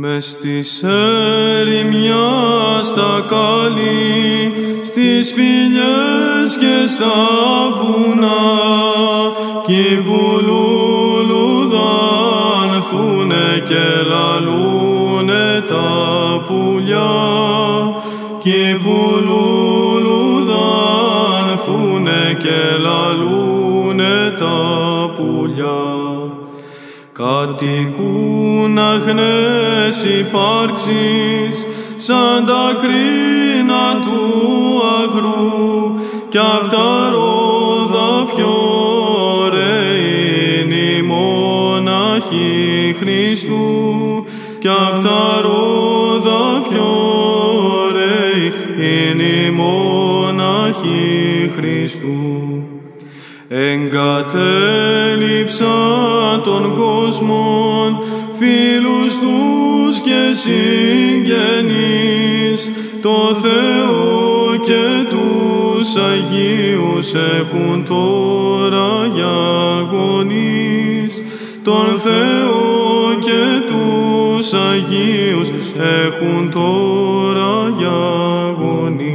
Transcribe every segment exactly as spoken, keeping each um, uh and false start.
Με στις ερημιάς τα κάλλη, στις σπηλιές και στα βουνά, κι που λουλουδάν φούνε και λαλούνε τα πουλιά, κι που λουλουδάν φούνε και λαλούνε τα πουλιά. Κατοικούν αγνές υπάρξεις σαν τα κρίνα του αγρού, κι απ' τα ρόδα πιο ωραίοι είναι οι μοναχοί Χριστού, κι απ' τα ρόδα πιο ωραίοι είναι οι μοναχοί Χριστού. Εγκατέλειψα των κόσμων φίλους τους και συγγενείς, το Θεό και τους Αγίους έχουν τώρα για γονείς, τον Θεό και τους Αγίους έχουν τώρα για γονείς.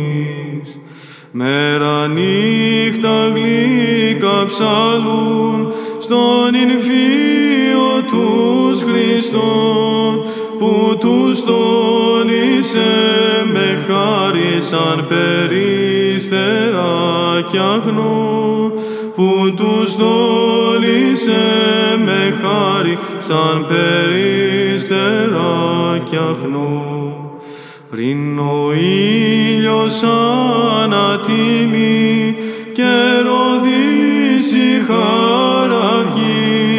Μέρα νύχτα γλύκα ψαλούν στον υμφίο τους Χριστόν, που τους τόνισε με χάρη σαν περίστερα κι αγνό, που τους τόνισε με χάρη σαν περίστερα κι αγνό. Πριν ο ήλιος ανατίμει και ροδίσει χαραυγή,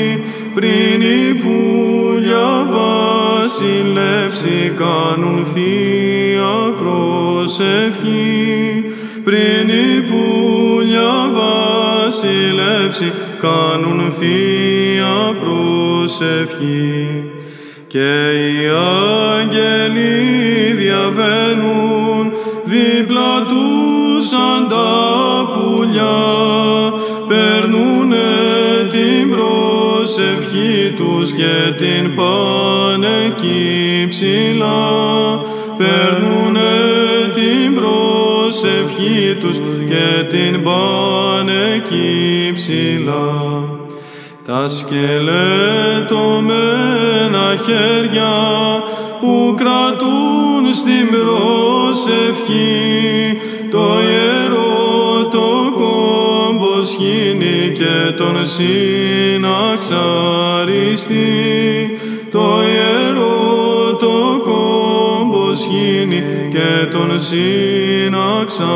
πριν η πουλιά βασιλεύσει κάνουν θεία προσευχή, πριν η πουλιά βασιλεύσει κάνουν θεία προσευχή. Και οι άγγελοι διαβαίνουν δίπλα τους σαν τα πουλιά, περνούνε την προσευχή τους και την πάνε εκεί ψηλά, περνούνε την προσευχή τους και την πάνε εκεί ψηλά. Τα σκελετωμένα χέρια που κρατούν στην προσευχή, το ιερό το κόμπο σχήνει και τον συναξαριστεί, το ιερό το κόμπο σχήνει και τον συναξαριστεί.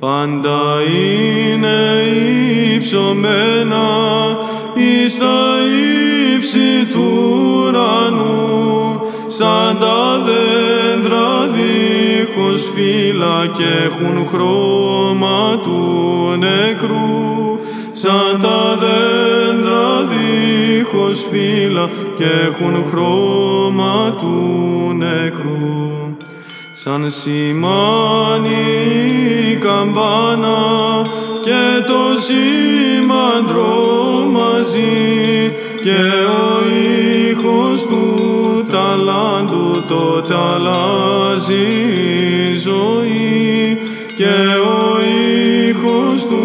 Πάντα είναι υψωμένα εις τα ύψη του ουρανού, σαν τα δέντρα δίχως φύλλα και έχουν χρώμα του νεκρού, σαν τα δέντρα δίχως φύλλα και έχουν χρώμα του νεκρού. Σαν σημάνει η καμπάνα και το σήμαντρο μαζί, και ο ήχος του ταλάντου τότε αλλάζει η ζωή, και ο ήχος του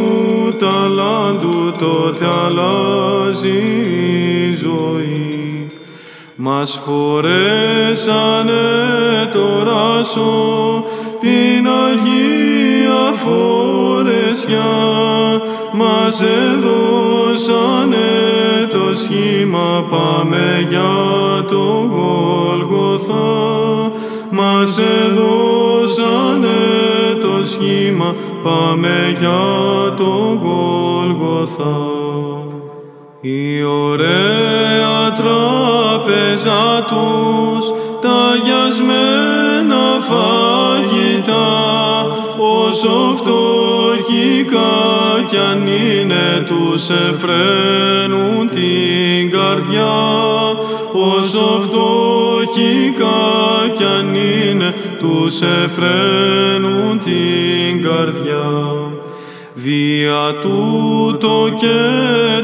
ταλάντου τότε αλλάζει η ζωή. Μας φορέσανε το ράσο την Αγία Φορεσιά, μας έδωσανε το σχήμα πάμε για το Γολγοθά, μας έδωσανε το σχήμα πάμε για το Γολγοθά. Η ωραία τραπέζα τους, τα αγιασμένα φαγητά, όσο φτωχικά κι αν είναι τους εφραίνουν την καρδιά, όσο φτωχικά κι αν είναι τους εφραίνουν την καρδιά. δια τούτο και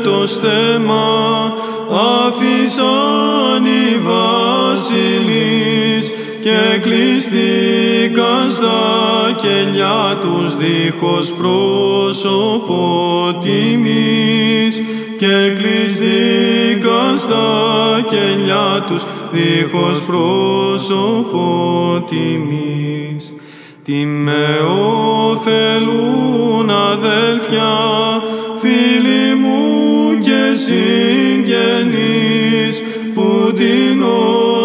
το στέμα άφησαν οι βασιλείς και κλειστήκαν στα κελιά τους δίχως πρόσωπο τιμής, και κλειστήκαν στα κελιά τους δίχως πρόσωπο τιμής. Τι με ωφελούν αδέλφια, φίλοι μου και συγγενείς, που την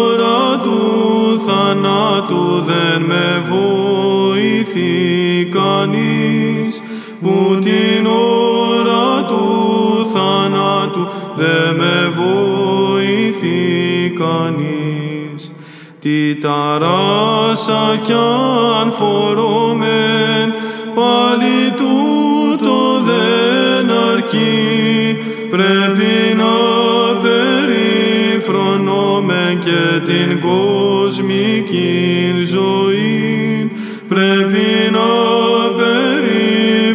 ώρα του θανάτου δεν με βοηθεί κανείς, που την ώρα του θανάτου δεν με βοηθεί κανείς. Τι ταράσα κι αν φορώμεν, πάλι τούτο δεν αρκεί. Πρέπει να περιφρονώμεν και την κοσμική ζωή. Πρέπει να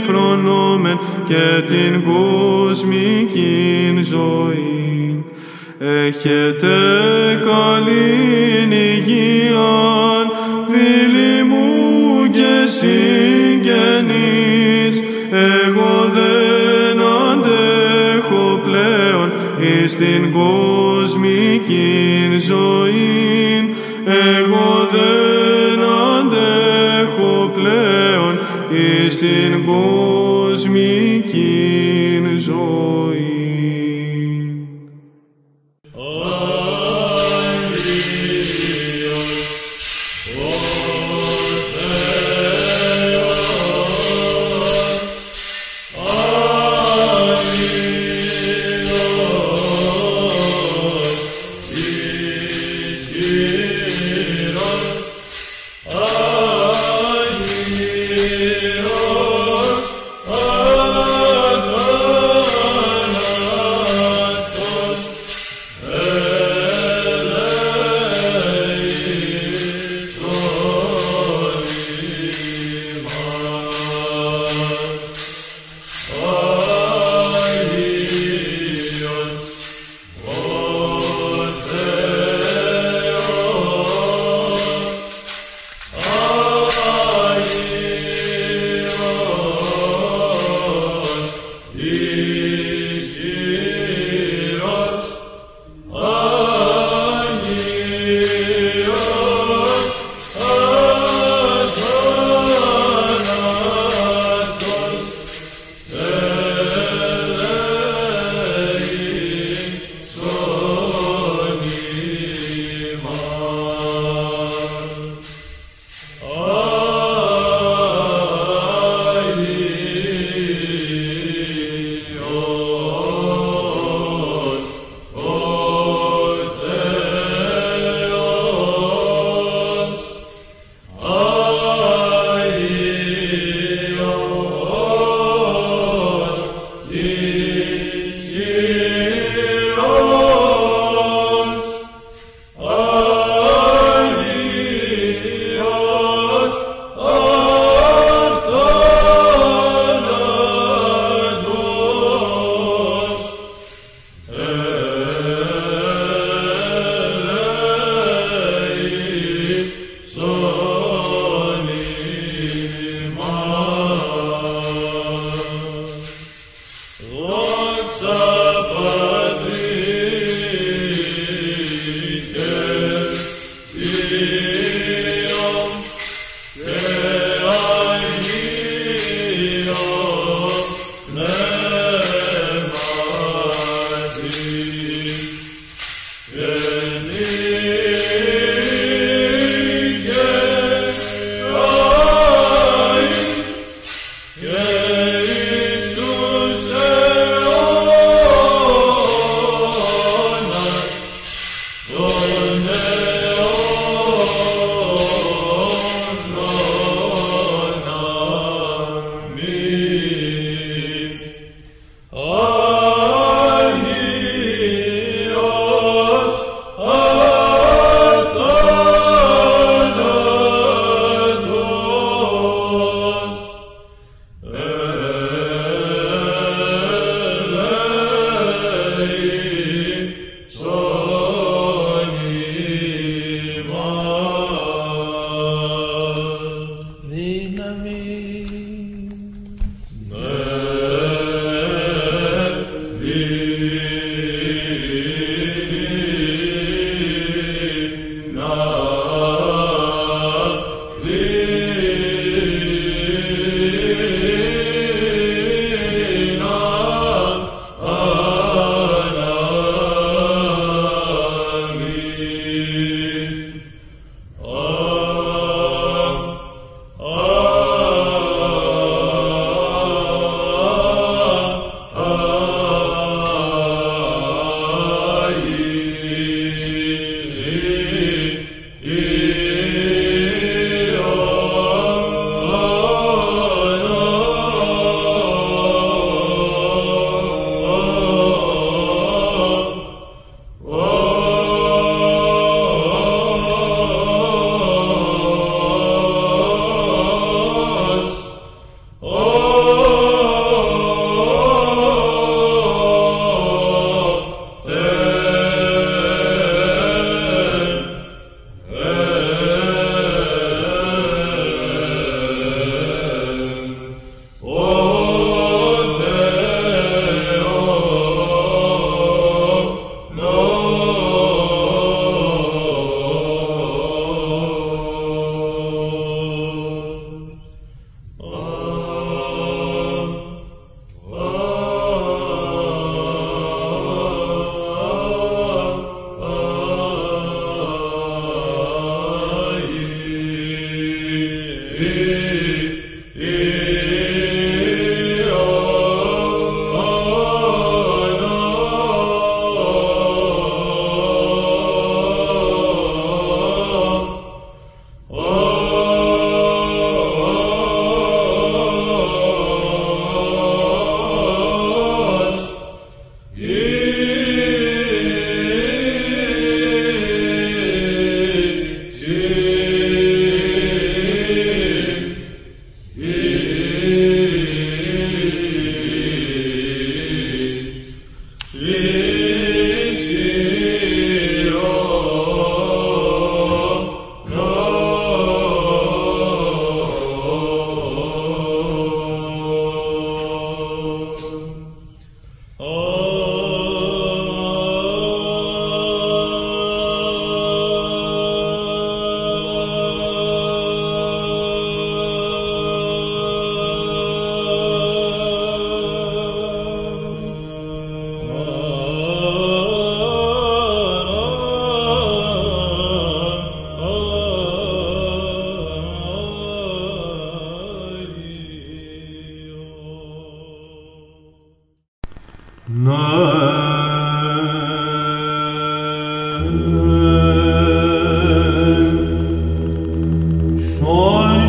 περιφρονώμεν και την κοσμική ζωή. Έχετε καλήν υγείαν, φίλοι μου και συγγενείς, εγώ δεν αντέχω πλέον εις την κοσμική ζωή. Εγώ δεν αντέχω πλέον εις την κοσμική ζωή. Oh Noi